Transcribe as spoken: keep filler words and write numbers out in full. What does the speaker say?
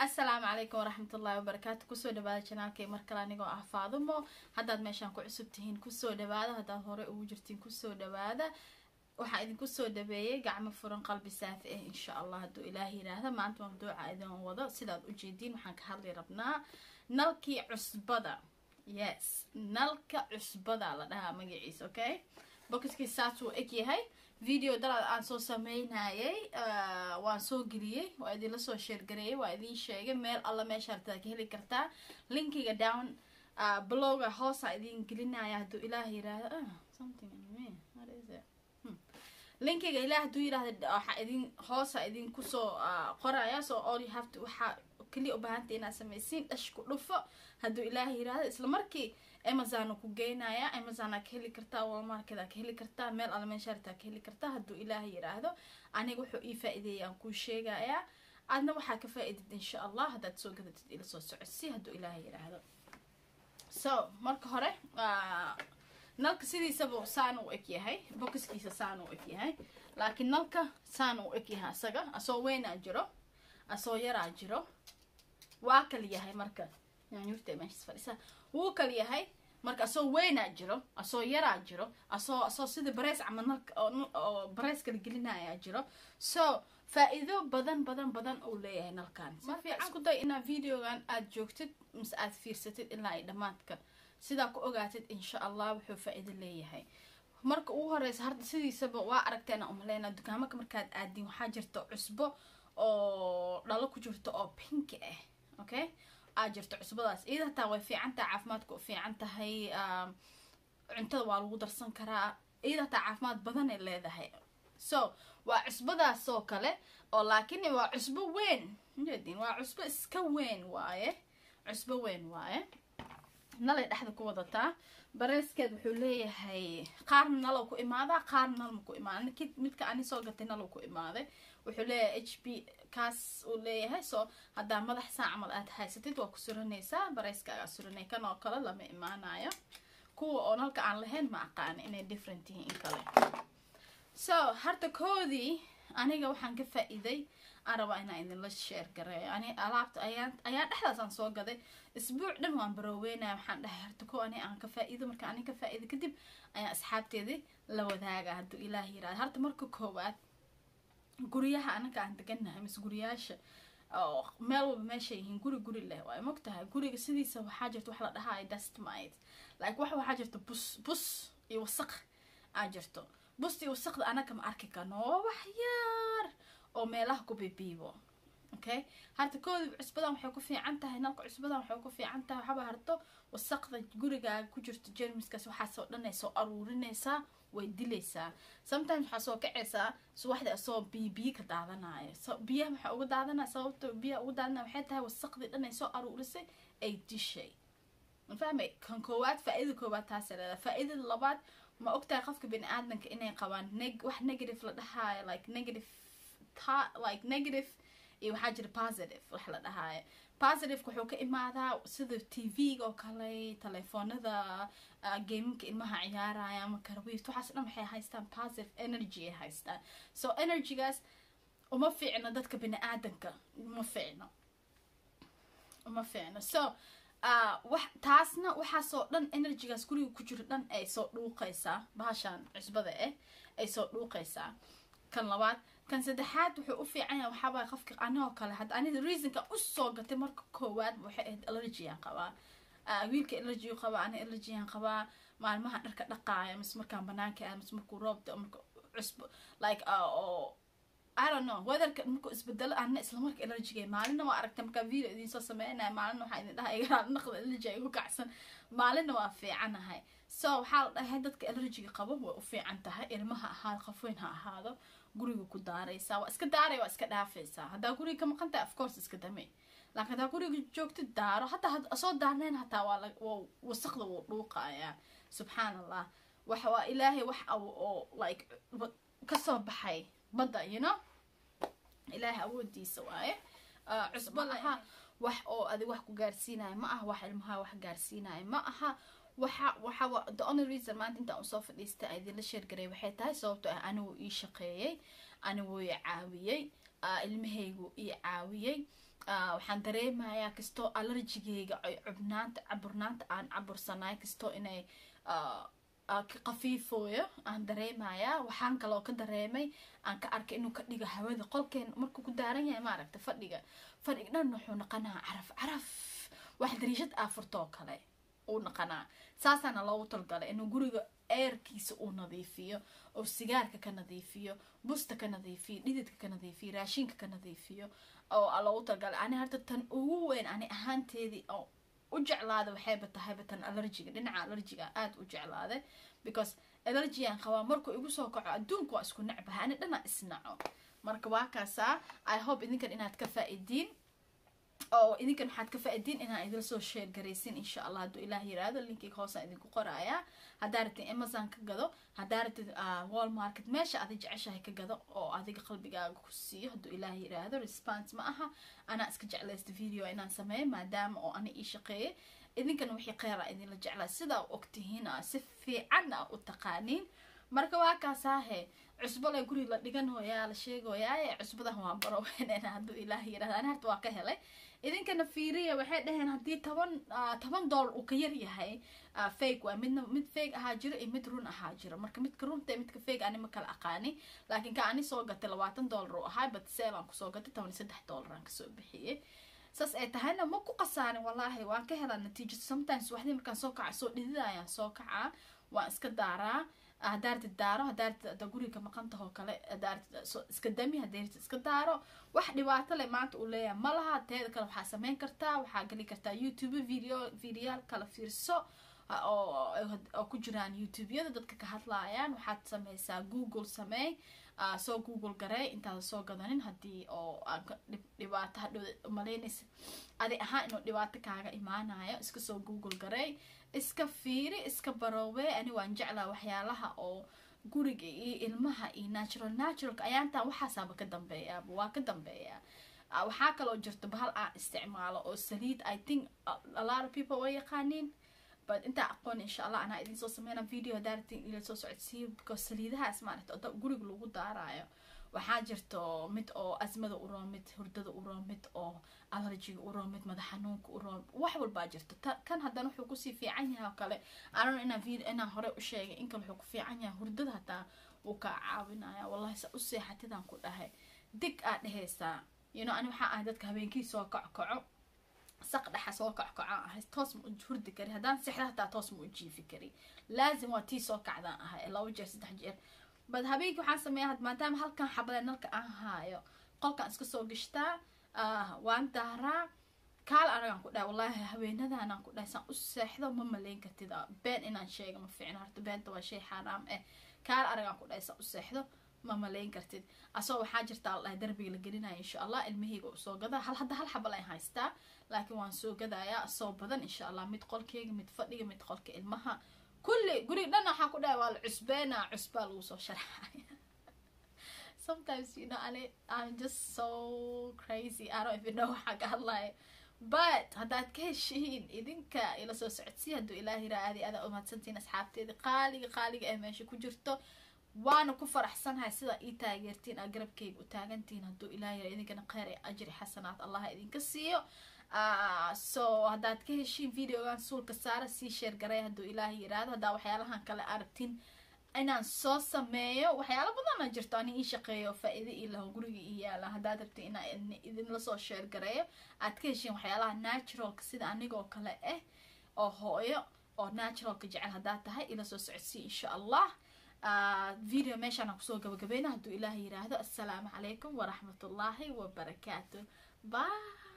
السلام عليكم ورحمة الله وبركاته. كسو دبادة شنالكي مركلا نيقو أحفاظمو هداد ميشان كو عسوبتهين كسو دبادة هداد هوري ووجرتين كسو دبادة وحا إذن كسو دباية قعم فرن قلبي سافئه إن شاء الله هدو إلهي راهدا ما أنتو مفدوعة إذن ووضع سيداد أجيدين وحان كهدلي ربنا نالكي عسبادة يس نالكي عسبادة لدها مجيعيس أوكي بوكسكي ساتو إكي هاي فيديو دلال عن سو سمعين هاي آه وعن سو قريه وعدي لسو شير قريه وعدي شيء ميل الله ما شرتك هلي كرتا لينكي داون آه بلوغ هوسا إذن قلنا يهدو إلهي راهدا آه something anyway what is it لينكي إله دوي راهدا حايدين هوسا إذن كسو آه قرايا so all you have to وح كلي أبهانتي أنا سمعين أشكو لفه هدو إلهي راهدا إسلامركي أمازون كوجينا يا أمازون كهلي كرتا ومار كذا كهلي كرتا مال على من شرتا كهلي كرتا هدو إلهي راهدو أنا جو حقي فائدة يا كل شيء جاية أنا وحكي فائدة إن شاء الله هذا تسوق هذا إلى صوص عسي هدو إلهي راهدو so مارك هره نلك سيدي سبو سانو إكيا هاي بوكس كيسة سانو إكيا هاي لكن نلك سانو إكيا هسا أسوي وين أجرو أسوي راجرو وأكل يا هاي مارك يعني يفتح ماشي سفريسة وأكل يا هاي marka asoo weyn a jiro asoo yar a jiro asoo asoo sida barees camal barees kala gelinaya jiro so faa'iido badan badan badan oo leeyahay nalkan ma fiican ku day ina videogan aad joogtid mise aad fiirsatid ilaa ay dhamaadka sida ku ogaatid insha Allah wuxuu faa'iido leeyahay marka uu horeys harda sidiisaba waa aragteena umaleena dukaamada markaad aadin waxa jirto cusbo oo dhalo ku jirto oo pink ah okay أجرت عصبات إذا تاوي في عنتا عفماتك في عنتا هي عنتا والودر صنكرة إذا تعفمات بدن اللي هذا هي so وعصبات سوكله ولكن وعصب وين جدين وعصب إسكوين واي عصب وين واي نلا أحد كوضتها بريس كده حليه هي قارن نلا وكو إمادة قارن نلا مكو إمادة كده متك أني سوقت نلا وكو إمادة وحليه إتش بي كاس وليه سو هذا ما رح ساعمل أتحس تدو كسرني سا بريس كده كسرني كان أقل لما إمانة يا كوا أنا كأن لهن مع كأن إنه different هي إنكلا so هرت كودي أنا جو حنكفى إيدي أروى أنا إن الله شير قرية أنا ألعبت أيام أيام أحلى عن سوق هذا أسبوع دموع بروينا محن هرتكو أنا عن كفائد مرك أنا كفائد كتب أنا أصحابتي ذي لو ذا جهد إلهي راد هرت مركو كوات قريها أنا كأنت جنها مس قرياش أو مالو بمشي هن قري قري الله ومقتها قري سدي سو حاجة وحلا لها دست مايت لك واحد حاجة بس بس يوسق أجرته بس يوسق أنا كم أركي كنوع حيار أو ماله كوبي بيبو، أوكي؟ هرتكود عصبتهم حيكون في عنده هناك عصبتهم حيكون في عنده حبه هرتو والسقطة جورجا كجرت جيرمس كسو حاسو لنا سو أرورنا سا ويدلسا، sometimes حاسو كعسا سو واحدة سو بيبي كدعنا عاي، سو بيه محقود دعنا سو بيه ودعنا وحدها والسقطة لنا سو أرورسة أي شيء، فهمي؟ كان كوات فإذا كوات هسلا فإذا اللبات ما أكتر خفك بين عادنك إني قوان نج واحد نجرف لدها like نجرف like negative iyo hajir positive wax la dhahay positive ku xuu ka imaadaa sida T V oo kale telefoonada gaming ilmaha ciyaaraya ama karwiift waxaas dhan waxay haystaan positive energy haystaan so energy gas uma fiicna dadka bini'aadanka uma fiicna uma fiicna so ah wax taasna waxa soo dhan energy gas guriga ku jira dhan ay soo dhuuqaysa baashan cusbada ah ay soo dhuuqaysa kan labaad كان سدحات وحقوق في عنا وحبا خفك أنا وكله هاد أنا الريزن كأسوق تمر كواد وحقد الرجيان قبا أقول كالرجيو قبا أنا الرجيان قبا مع المها نركض نقايا مسمر كان بناك مسمر كورابد أمر عصب like أو I don't know whether كمكو إسبدل أنا إسلامر كالرجيان معلنا وأركتم كفير إذا صار سمعنا معلنا حين ده يقرأ نقل الرجيان وكعسن معلنا وافي عنا هاي so حال هادت كالرجيان قبا وافي عنتها المها حال خفينها هذا guriga ku daaraysa waa iska daaray waa iska dhaafaysa hada guriga kama qanta of course iska damay laakiin hada guriga joogto daaro hada soo daarneen hata waa wasaqda wuu dhuuqaya subhanallah waxa waa ilaahay wax oo like ka soo baxay badda you know ilaahay awoodiisa waaye cusbo laha wax oo adiga wax ku gaarsiinay ma ah wax ilmaha wax gaarsiinay ma aha waxa waxa the only reason maanta inta aan soo fadhiistay idin la share garay waxay tahay sababtoo ah anigu ii shaqeeyay anigu ii caawiyay ilmahaygu ii caawiyay waxaan dareemayaa kasto allergigeyga cubnaanta caburnaanta aan cabursanaay kasto inay ka qafiifooyo aan dareemayaa waxaan kaloo ka dareemay aan ka arkay inuu ka dhigo hawada qolkeen markuu ku daaran yahay ma aragta fadhiga fadhiga dhan wuxuu naqanaa caraf caraf wax dariishad afurtoo kale oo naqanaa saasana loo talgalay inuu guriga airkiisa uu nadiifiyo oo sigaarka ka nadiifiyo busta ka nadiifiyo dhididka ka nadiifiyo raashinka ka nadiifiyo oo loo talgalay ani harta tan ugu weyn ani ahaanteedii oo وجعلادة وحيبة تهيبة ألرجية لنع ألرجية آت وجعلادة because ألرجية خوام مركو يقصوا كع دونك واسكون نعبها أنا لنا اسمعه مركو واقصة I hope إذا كان إنها تكفى الدين أو إذا كان حتكفى الدين إنها يدرسوا شيء قريسين إن شاء الله دو إلهي هذا اللي كي خاصة إذا كقرايا هدارت أمازون كجذو هدارت وول ماركت ماشى أذيج عشها كجذو أو أذيج قلبي جا كوسي هدو إلهي هذا response معها أنا أسكت على است فيديو أنا سماه ما دام أو أنا إيش قي إذا كان وحي قارة إذا لجع على سدا وقت هنا سفي عنا والتقانين مركوا كاساه عصبة لا يقولي لقينا هو يا الشيء هو يا عصبة ده هو عبارة عن أنا هدو إلهي هذا أنا هتوقع هلا إذا كان فيري واحد ده هندي ثمن ثمن دولار وقيري هاي فيك ومن مد فيك هاجر مترون هاجر مركب مترون تي متك فيك أنا مكال أقاني لكن كأني سوقة تلواتن دولار وهاي بتسألن كسوقة تمن سدح دولار عن كسبحية ساس إتهنا ماكو قصاني والله واقع هلا نتيجة sometimes واحد مكان سوقع سوق لذا يعني سوقع واسكدارة هدارت الدارة هدارت دقوري كما قمته وكله هدارت سكدمي هدارت سكدارة واحد وقت اللي ما تقولي مالها تهذا كله حاسمين كرتا وحاجلي كرتا يوتيوب فيديو فيديال كله فيرسو أو أو كجران يوتيوب يا ضد كهات لاين وحد سمي سا جوجل سمي سو جوجل قرأ أنت سو قدرين هدي أو لوقت هدو مالينس هذه ها إنه لوقت كهاجا إيمانها إسك سو جوجل قرأ إسك فيري إسك بروي أنا وانجعل وحيالها أو جورجي المها إيه ناتشرال ناتشرال كأيان تا وحسابك كدم بيا بواك دم بيا أو حاكا لو جرت بهالع استعماله أو سليد I think a lot of people ويقانين but أنت أقول إن شاء الله أنا إذا صوص مينا فيديو دارتين إلى صوص عتسيب because سليدها اسمعت أو جورج لو جود دارايا وحاجرتو مت أو أزمة أورامت هردة أورامت أو ألرجي أورامت ماذا حنوك أورام وحول باجرتو كان هذا نحكي قصي في عنها وكله أنا أنا في أنا هراء شيء إنك نحكي في عنها هردة هتا وكعابنا والله سأقصي حتى ذا كلها دك أنها سا ينو أنا وحق أهدت كهبين كي سوا كع كع سقط حسوا كع كع هاي تاسم هرد كري هذا سحرها تا تاسم وجي فكري لازم وتي سوا كع ذا هاي لو جالس تحجر بس هبيك وحنا سميها ما دام هل كان حبلا نلك أنهايو قل كان إسكت سوق جشتا آه وأنت هرا كال أنا عن كده والله هبينا ده أنا عن كده سان أسس حدا مهم لين كتدا بين إن شيء ما في عنا هرت بين تو شيء حرام إيه كال أنا عن كده سان أسس حدا مهم لين كتدا أسوي حاجة تطلع دربي لجرينا إن شاء الله المهيج وسوق جدا هل حد هل حبلا هايستا لكن وان سوق جدا يا صوب بدن إن شاء الله متقل كيج متفضي متقل كإلمها كل قريب لنا حكوا ده والعسبانة عسبة لوصو شرحة. Sometimes you know I I'm just so crazy I don't even know حق الله. But هذاك كشين إذنك إلى سوسعتي هدو إلهي رأي هذا أو ما تسنتين أصحابتي قالي قالي أمشي كجرتو وأنا كفر أحسن هاي سيدا إي تاجرتين أقرب كيك وتاجنتين هدو إلهي رأي إذنك أنا قاري أجري حسنات الله إذنك السيو. آه سو هداد كهشين فيديو عن سول كسارة سي شير قريه هدو إلهي راد هدا وحيالها هنكلا عربتين أنا سو سمايو وحيالا بضانا جرتاني إي شقيو فإذا إلا هو قروي إيالا هداد ربتي إنا إذن لسو شير قريه هاد كهشين وحيالها ناتشرال كسيد عنيقو كلا إيه أو هويو أو ناتشرال كجعل هداد تهي إلا سو سعسي إن شاء الله آه فيديو ماشي أنا كسو قبقبين هدو إلهي راد السلام عليكم ورحمة الله وبركاته باي.